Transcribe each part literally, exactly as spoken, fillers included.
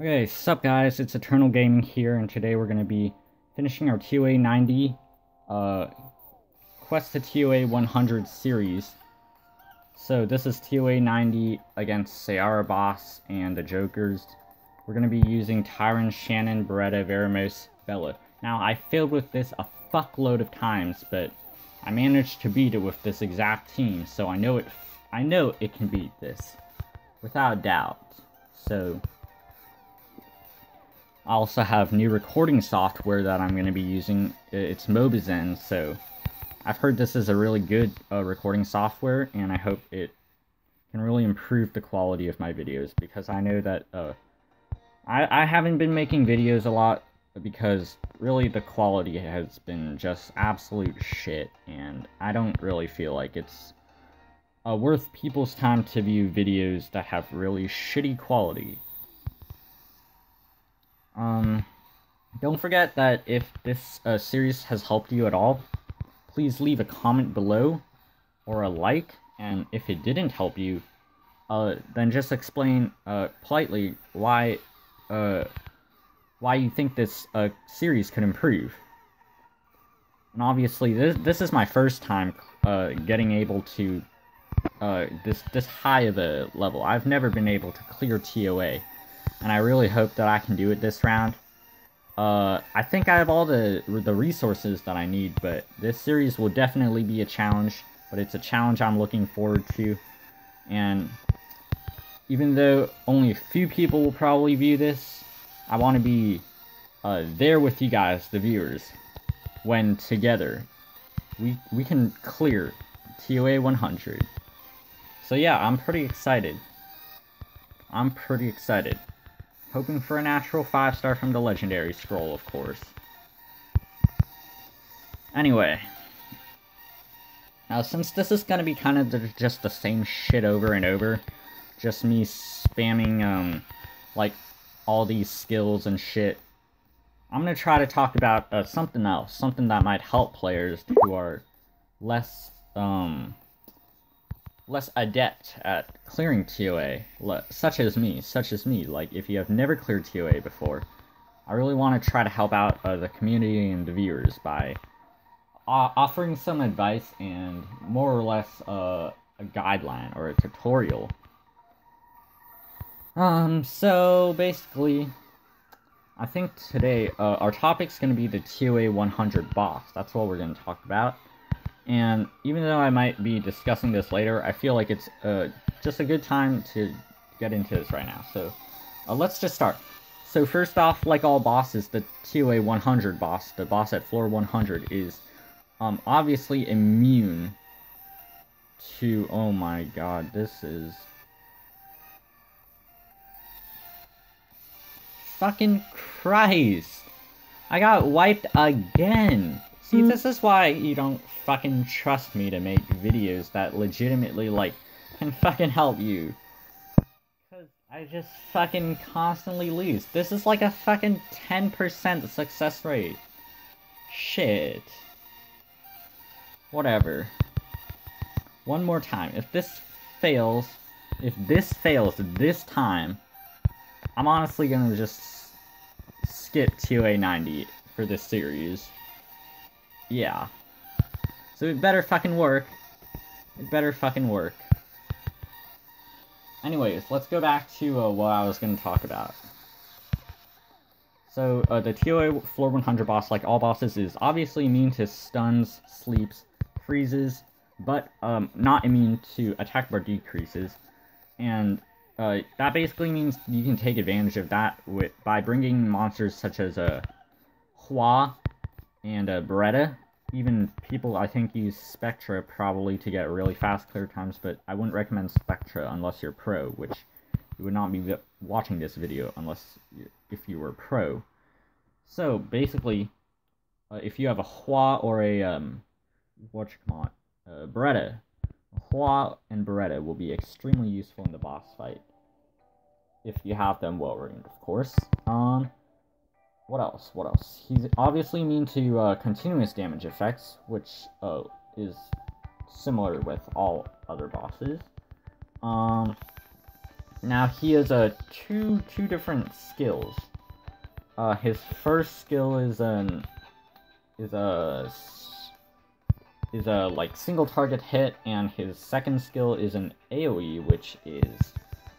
Okay, sup guys, it's Eternal Gaming here, and today we're going to be finishing our T O A ninety, uh, Quest to T O A one hundred series. So this is T O A ninety against Sayara Boss and the Jokers. We're going to be using Tyron, Shannon, Beretta, Veramos, Bella. Now, I failed with this a fuckload of times, but I managed to beat it with this exact team, so I know it, I know it can beat this, without doubt. So I also have new recording software that I'm going to be using. It's Mobizen, so I've heard this is a really good uh, recording software, and I hope it can really improve the quality of my videos, because I know that uh, I, I haven't been making videos a lot, because really the quality has been just absolute shit, and I don't really feel like it's uh, worth people's time to view videos that have really shitty quality. Um, don't forget that if this uh, series has helped you at all, please leave a comment below or a like, and if it didn't help you, uh, then just explain uh, politely why uh, why you think this uh, series could improve. And obviously this, this is my first time uh, getting able to uh, this, this high of a level. I've never been able to clear T O A. And I really hope that I can do it this round. Uh, I think I have all the the resources that I need, but this series will definitely be a challenge. But it's a challenge I'm looking forward to. And even though only a few people will probably view this, I want to be uh, there with you guys, the viewers, when together we we can clear T O A one hundred. So yeah, I'm pretty excited. I'm pretty excited. Hoping for a natural five star from the legendary scroll, of course. Anyway. Now, since this is gonna be kind of the, just the same shit over and over, just me spamming, um, like, all these skills and shit, I'm gonna try to talk about uh, something else, something that might help players who are less, um... less adept at clearing T O A, such as me, such as me. Like, if you have never cleared T O A before, I really want to try to help out uh, the community and the viewers by uh, offering some advice and more or less uh, a guideline or a tutorial. Um, so basically, I think today uh, our topic's going to be the T O A one hundred boss. That's what we're going to talk about. And even though I might be discussing this later, I feel like it's uh, just a good time to get into this right now. So uh, let's just start. So first off, like all bosses, the T O A one hundred boss, the boss at floor one hundred, is um, obviously immune to... Oh my god, this is... Fucking Christ! I got wiped again! See, this is why you don't fucking trust me to make videos that legitimately, like, can fucking help you. Because I just fucking constantly lose. This is like a fucking ten percent success rate. Shit. Whatever. One more time. If this fails, if this fails this time, I'm honestly gonna just skip T O A ninety for this series. Yeah. So it better fucking work. It better fucking work. Anyways, let's go back to uh, what I was going to talk about. So, uh, the T O A floor one hundred boss, like all bosses, is obviously immune to stuns, sleeps, freezes, but um, not immune to attack bar decreases. And uh, that basically means you can take advantage of that with by bringing monsters such as uh, Hua and uh, Beretta. Even people, I think, use Spectra probably to get really fast clear times, but I wouldn't recommend Spectra unless you're pro, which you would not be vi watching this video unless you, if you were pro. So basically, uh, if you have a Hua or a um, whatchamacallit, uh, Beretta, Hua and Beretta will be extremely useful in the boss fight if you have them well ringed, of course. Um. What else? What else? He's obviously immune to uh, continuous damage effects, which uh, is similar with all other bosses. Um, Now he has uh, two two different skills. Uh, his first skill is an is a is a like single target hit, and his second skill is an AoE, which is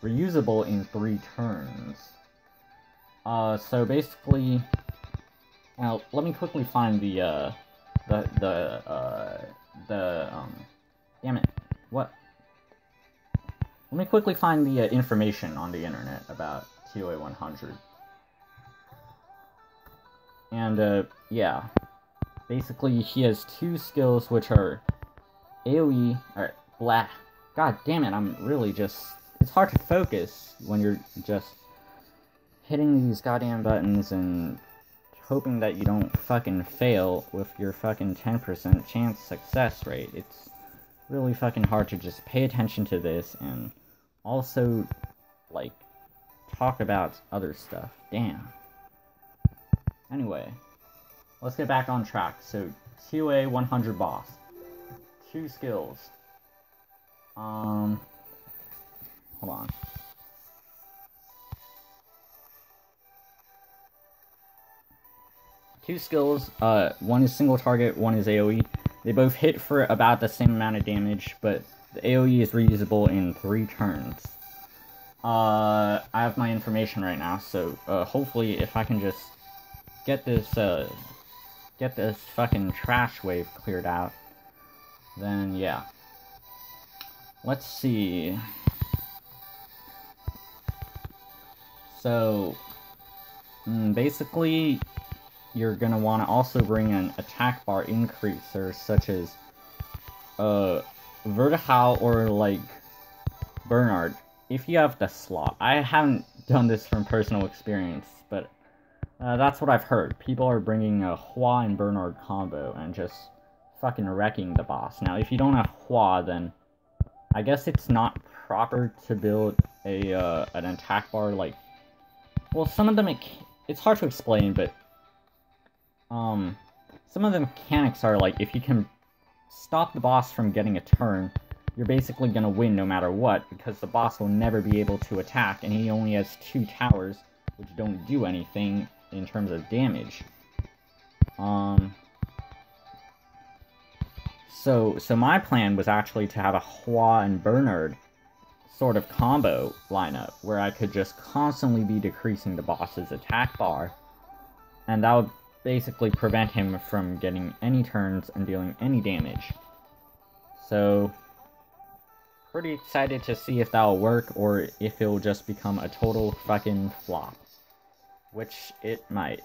reusable in three turns. Uh, so basically, now let me quickly find the uh, the the uh, the um, damn it, what? Let me quickly find the uh, information on the internet about T O A one hundred. And, uh, yeah. Basically, he has two skills, which are AoE, or blah. God damn it, I'm really just... It's hard to focus when you're just hitting these goddamn buttons and hoping that you don't fucking fail with your fucking ten percent chance success rate. It's really fucking hard to just pay attention to this and... also, like, talk about other stuff. Damn. Anyway, let's get back on track. So, T O A one hundred boss. Two skills. Um, hold on. Two skills, uh, one is single target, one is AoE. They both hit for about the same amount of damage, but the AoE is reusable in three turns. Uh, I have my information right now, so uh, hopefully if I can just get this, uh, get this fucking trash wave cleared out, then yeah. Let's see. So, mm, basically, you're gonna want to also bring an attack bar increaser, such as uh, Vertihau or like Bernard, if you have the slot. I haven't done this from personal experience, but uh, that's what I've heard. People are bringing a Hua and Bernard combo and just fucking wrecking the boss. Now, if you don't have Hua, then I guess it's not proper to build a uh, an attack bar like. Well, some of them it it's hard to explain, but. Um, some of the mechanics are, like, if you can stop the boss from getting a turn, you're basically gonna win no matter what, because the boss will never be able to attack, and he only has two towers, which don't do anything in terms of damage. Um, so, so my plan was actually to have a Hua and Bernard sort of combo lineup, where I could just constantly be decreasing the boss's attack bar, and that would basically prevent him from getting any turns and dealing any damage. So, pretty excited to see if that'll work, or if it'll just become a total fucking flop. Which it might.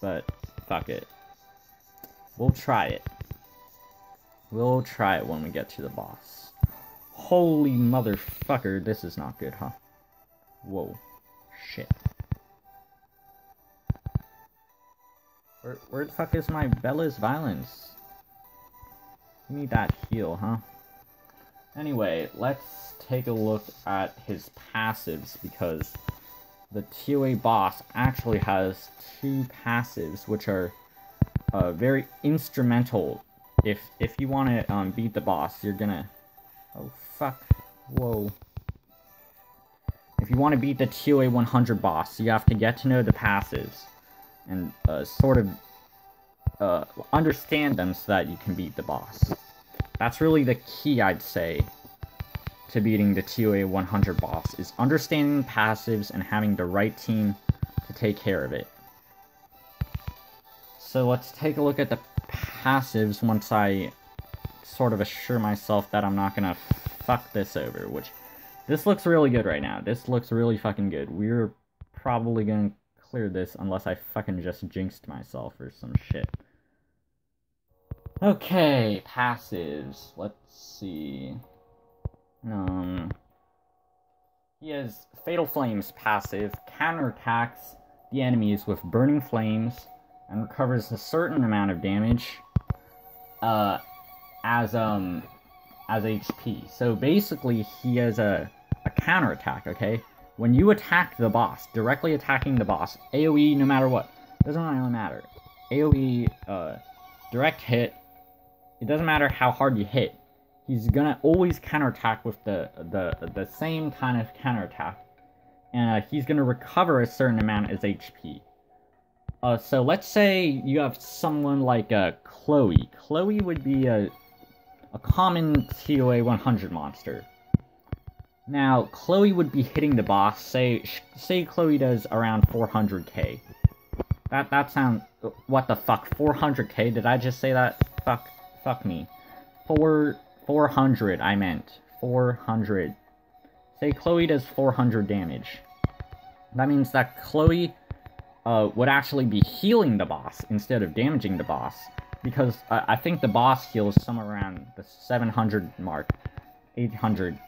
But, fuck it. We'll try it. We'll try it when we get to the boss. Holy motherfucker, this is not good, huh? Whoa. Shit. Where, where the fuck is my Bella's violence? You need that heal, huh? Anyway, let's take a look at his passives, because the T O A boss actually has two passives, which are uh, very instrumental. If if you want to um, beat the boss, you're gonna... Oh, fuck. Whoa. If you want to beat the T O A one hundred boss, you have to get to know the passives. And uh, sort of uh, understand them so that you can beat the boss. That's really the key, I'd say, to beating the T O A one hundred boss, is understanding passives and having the right team to take care of it. So let's take a look at the passives once I sort of assure myself that I'm not gonna fuck this over, which... This looks really good right now. This looks really fucking good. We're probably gonna... clear this unless I fucking just jinxed myself or some shit. Okay, passives. Let's see. Um, he has Fatal Flames passive, counterattacks the enemies with burning flames, and recovers a certain amount of damage uh, as um as H P. So basically, he has a a counterattack. Okay. When you attack the boss, directly attacking the boss, AoE no matter what, doesn't really matter. AoE, uh, direct hit, it doesn't matter how hard you hit, he's gonna always counterattack with the the the same kind of counterattack, and uh, he's gonna recover a certain amount as H P. Uh, so let's say you have someone like uh, Chloe. Chloe would be a a common T O A one hundred monster. Now Chloe would be hitting the boss. Say say Chloe does around four hundred K. That that sounds, what the fuck, four hundred K? Did I just say that? Fuck, fuck me. Four, four hundred. I meant four hundred. Say Chloe does four hundred damage. That means that Chloe uh, would actually be healing the boss instead of damaging the boss, because uh, I think the boss heals somewhere around the seven hundred mark, eight hundred.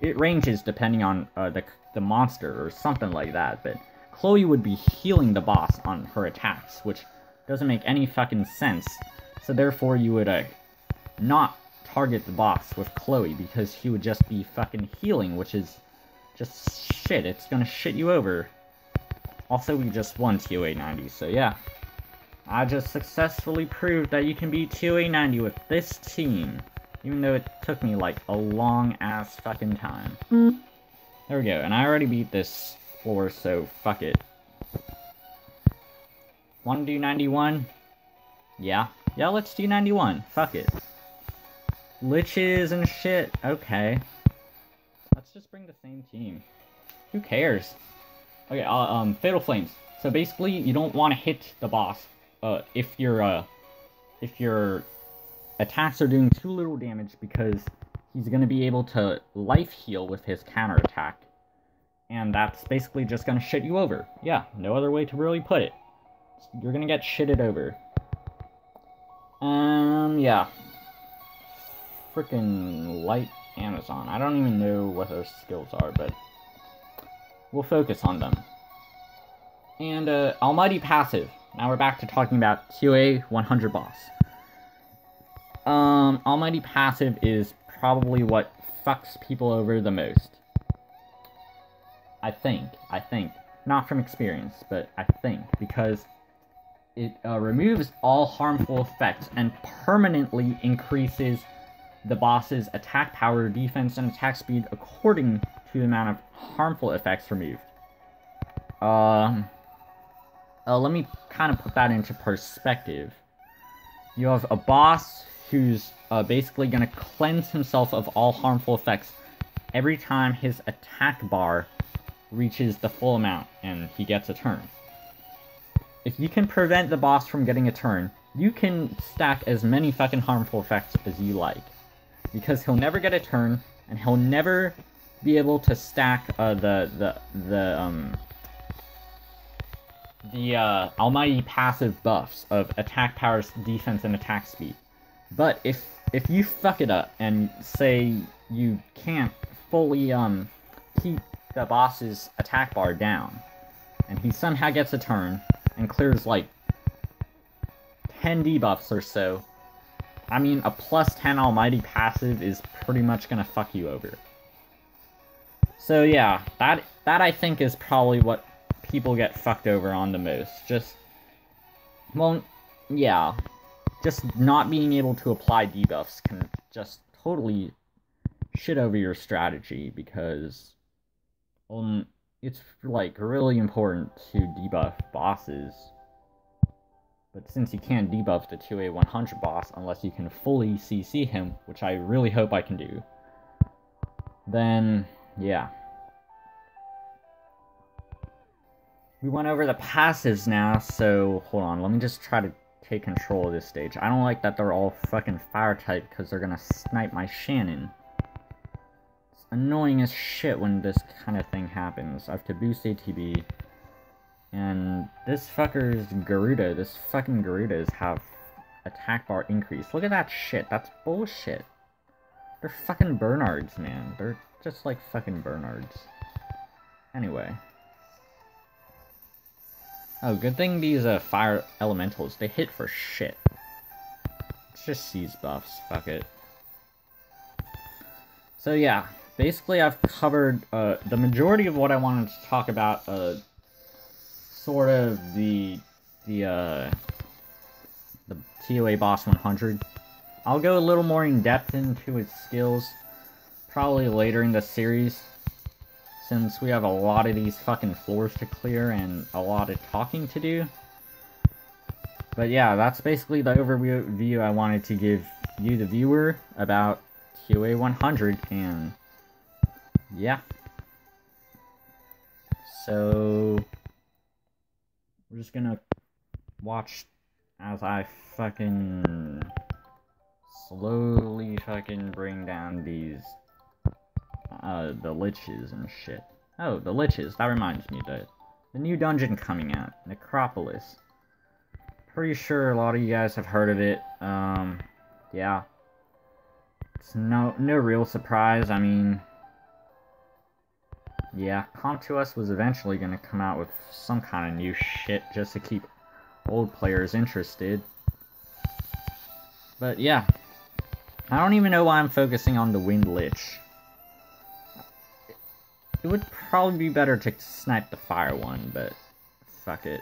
It ranges depending on uh, the the monster or something like that, but Chloe would be healing the boss on her attacks, which doesn't make any fucking sense. So therefore you would uh, not target the boss with Chloe, because he would just be fucking healing, which is just shit. It's gonna shit you over. Also, we just won T O A ninety, so yeah. I just successfully proved that you can be T O A ninety with this team, even though it took me like a long ass fucking time. Mm. There we go, and I already beat this floor, so fuck it. Wanna do ninety-one? Yeah. Yeah, let's do ninety-one. Fuck it. Liches and shit. Okay. Let's just bring the same team. Who cares? Okay, uh, um, Fatal Flames. So basically, you don't want to hit the boss, uh, if your, uh, if your attacks are doing too little damage, because he's gonna be able to life heal with his counterattack. And that's basically just gonna shit you over. Yeah, no other way to really put it. You're gonna get shitted over. Um, yeah. Frickin' light Amazon. I don't even know what her skills are, but we'll focus on them. And, uh, Almighty Passive. Now we're back to talking about T O A one hundred boss. Um, Almighty Passive is probably what fucks people over the most. I think. I think. Not from experience, but I think. Because it uh, removes all harmful effects and permanently increases the boss's attack power, defense, and attack speed according to the amount of harmful effects removed. Uh, uh, let me kind of put that into perspective. You have a boss who's uh, basically going to cleanse himself of all harmful effects every time his attack bar reaches the full amount and he gets a turn. If you can prevent the boss from getting a turn, you can stack as many fucking harmful effects as you like. Because he'll never get a turn, and he'll never be able to stack uh, the, the, the, um, the, uh, Almighty Passive buffs of attack power, defense, and attack speed. But if, if you fuck it up and say you can't fully, um, keep the boss's attack bar down, and he somehow gets a turn, and clears like ten debuffs or so, I mean, a plus ten Almighty Passive is pretty much gonna fuck you over. So yeah, that that I think is probably what people get fucked over on the most. Just, well, yeah, just not being able to apply debuffs can just totally shit over your strategy, because um. It's, like, really important to debuff bosses, but since you can't debuff the T O A one hundred boss unless you can fully C C him, which I really hope I can do, then, yeah. We went over the passives now, so hold on, let me just try to take control of this stage. I don't like that they're all fucking fire-type, because they're gonna snipe my Shannon. Annoying as shit when this kind of thing happens. I have to boost A T B. And this fucker's Garuda, this fucking Garudas have attack bar increase. Look at that shit. That's bullshit. They're fucking Bernards, man. They're just like fucking Bernards. Anyway. Oh, good thing these uh, fire elementals, they hit for shit. Let's just seize buffs. Fuck it. So yeah. Basically, I've covered uh, the majority of what I wanted to talk about, uh, sort of the the, uh, the T O A Boss one hundred. I'll go a little more in depth into his skills probably later in the series, since we have a lot of these fucking floors to clear and a lot of talking to do. But yeah, that's basically the overview I wanted to give you, the viewer, about T O A one hundred, and yeah. So we're just gonna watch as I fucking slowly fucking bring down these, uh, the liches and shit. Oh, the liches, that reminds me that the new dungeon coming out, Necropolis. Pretty sure a lot of you guys have heard of it. Um, yeah. It's no, no real surprise, I mean, yeah, Com two us was eventually gonna come out with some kind of new shit just to keep old players interested. But yeah, I don't even know why I'm focusing on the Wind Lich. It would probably be better to snipe the fire one, but fuck it.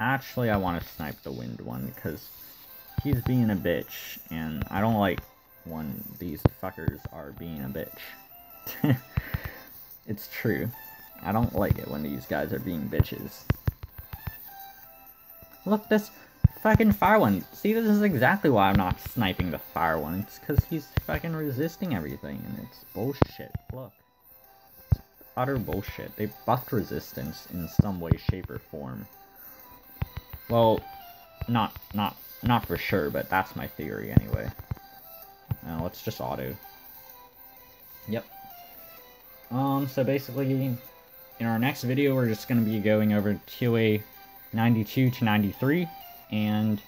Actually, I want to snipe the wind one, because he's being a bitch, and I don't like when these fuckers are being a bitch. It's true. I don't like it when these guys are being bitches. Look, this fucking fire one. See, this is exactly why I'm not sniping the fire one. It's because he's fucking resisting everything, and it's bullshit. Look. It's utter bullshit. They buffed resistance in some way, shape, or form. Well, not, not, not for sure, but that's my theory anyway. Now, let's just auto. Yep. Um, so basically, in our next video, we're just going to be going over T O A ninety-two to ninety-three, and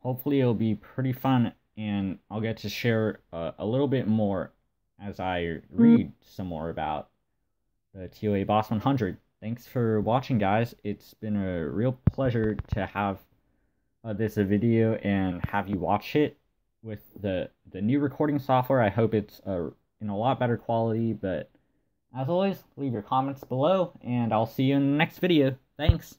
hopefully it'll be pretty fun, and I'll get to share uh, a little bit more as I read some more about the T O A Boss one hundred. Thanks for watching, guys. It's been a real pleasure to have uh, this a video and have you watch it with the, the new recording software. I hope it's uh, in a lot better quality, but as always, leave your comments below, and I'll see you in the next video. Thanks!